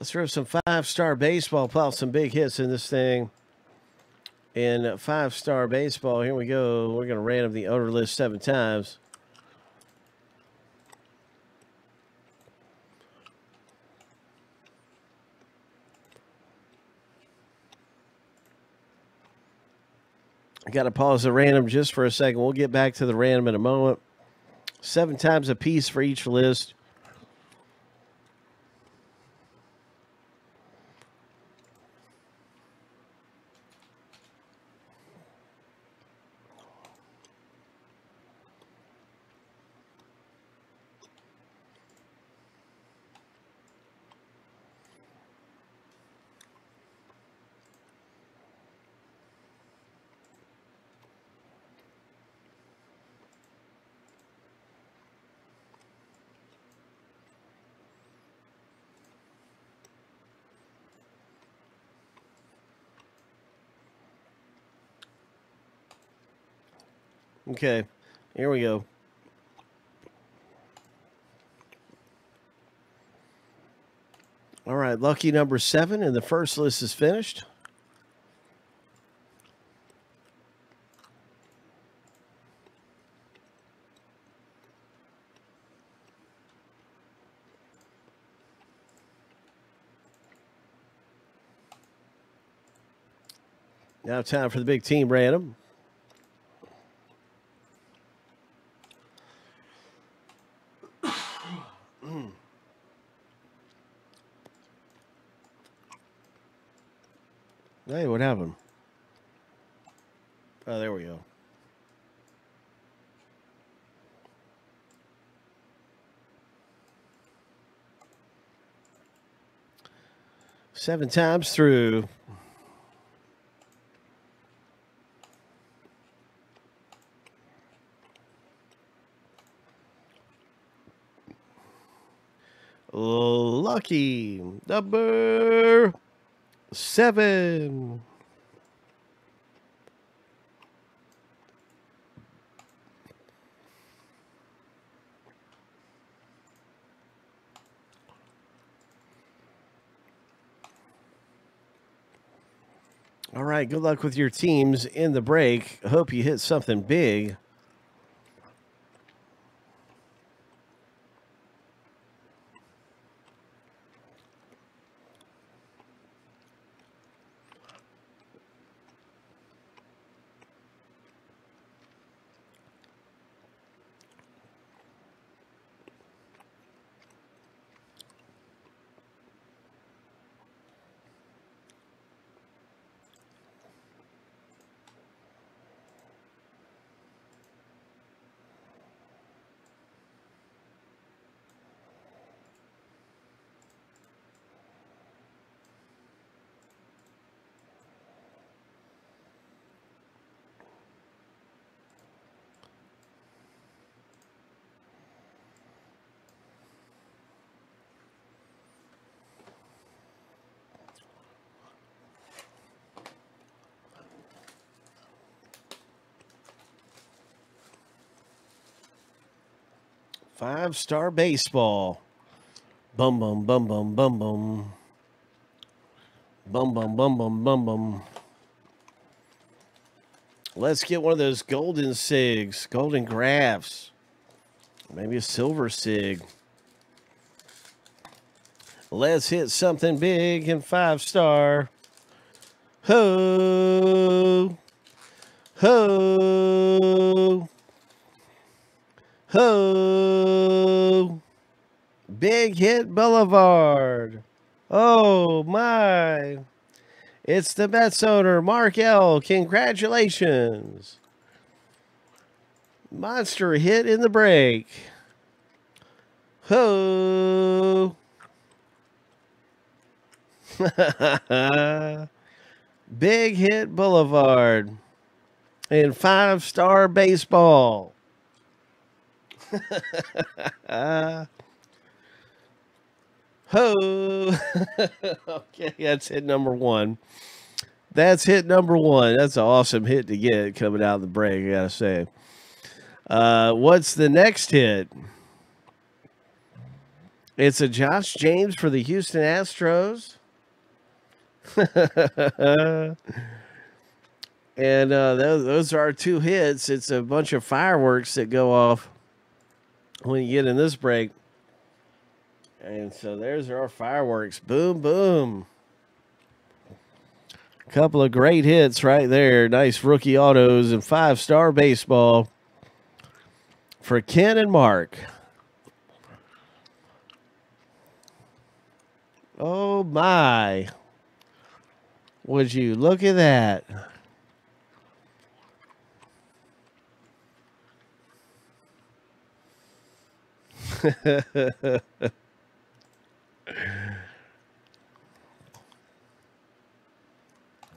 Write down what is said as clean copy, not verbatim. Let's throw some five-star baseball, pop some big hits in this thing. In five-star baseball, here we go. We're going to random the order list 7 times. I got to pause the random just for a second. We'll get back to the random in a moment. 7 times a piece for each list. Okay, here we go. All right, lucky number 7, and the first list is finished. Now time for the big team random. Hey, what happened? Oh, there we go. Seven times through. Lucky number 7. All right, good luck with your teams in the break. Hope you hit something big. Five-star baseball. Bum, bum, bum, bum, bum, bum. Bum, bum, bum, bum, bum, bum. Let's get one of those golden cigs, golden graphs. Maybe a silver sig. Let's hit something big in five-star. Ho! Ho! Ho! Big Hit Boulevard. Oh my. It's the Mets owner, Mark L. Congratulations. Monster hit in the break. Ho! Big Hit Boulevard. And five-star baseball. Ho! Okay, that's hit number 1. That's hit number 1. That's an awesome hit to get coming out of the break, I gotta say. What's the next hit? It's a Josh James for the Houston Astros. And those are our two hits. It's a bunch of fireworks that go off when you get in this break. And so there's our fireworks. Boom, boom. A couple of great hits right there. Nice rookie autos and five-star baseball for Ken and Mark. Oh, my. Would you look at that?